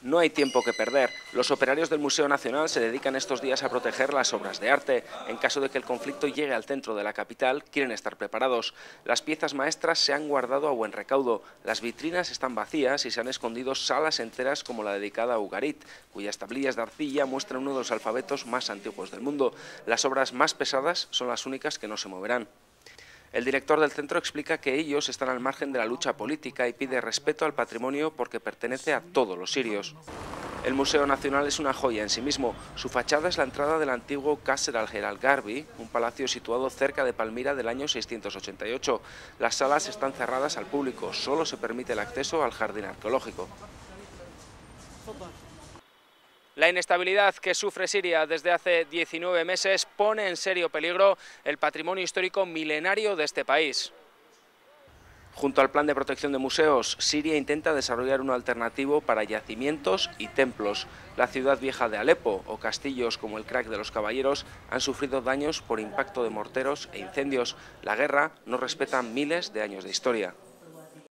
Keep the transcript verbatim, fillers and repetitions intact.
No hay tiempo que perder. Los operarios del Museo Nacional se dedican estos días a proteger las obras de arte. En caso de que el conflicto llegue al centro de la capital, quieren estar preparados. Las piezas maestras se han guardado a buen recaudo. Las vitrinas están vacías y se han escondido salas enteras como la dedicada a Ugarit, cuyas tablillas de arcilla muestran uno de los alfabetos más antiguos del mundo. Las obras más pesadas son las únicas que no se moverán. El director del centro explica que ellos están al margen de la lucha política y pide respeto al patrimonio porque pertenece a todos los sirios. El Museo Nacional es una joya en sí mismo. Su fachada es la entrada del antiguo Kasser al-Her al-Garbi, un palacio situado cerca de Palmira del año seiscientos ochenta y ocho. Las salas están cerradas al público, solo se permite el acceso al jardín arqueológico. La inestabilidad que sufre Siria desde hace diecinueve meses pone en serio peligro el patrimonio histórico milenario de este país. Junto al plan de protección de museos, Siria intenta desarrollar un alternativo para yacimientos y templos. La ciudad vieja de Alepo o castillos como el Crac de los Caballeros han sufrido daños por impacto de morteros e incendios. La guerra no respeta miles de años de historia.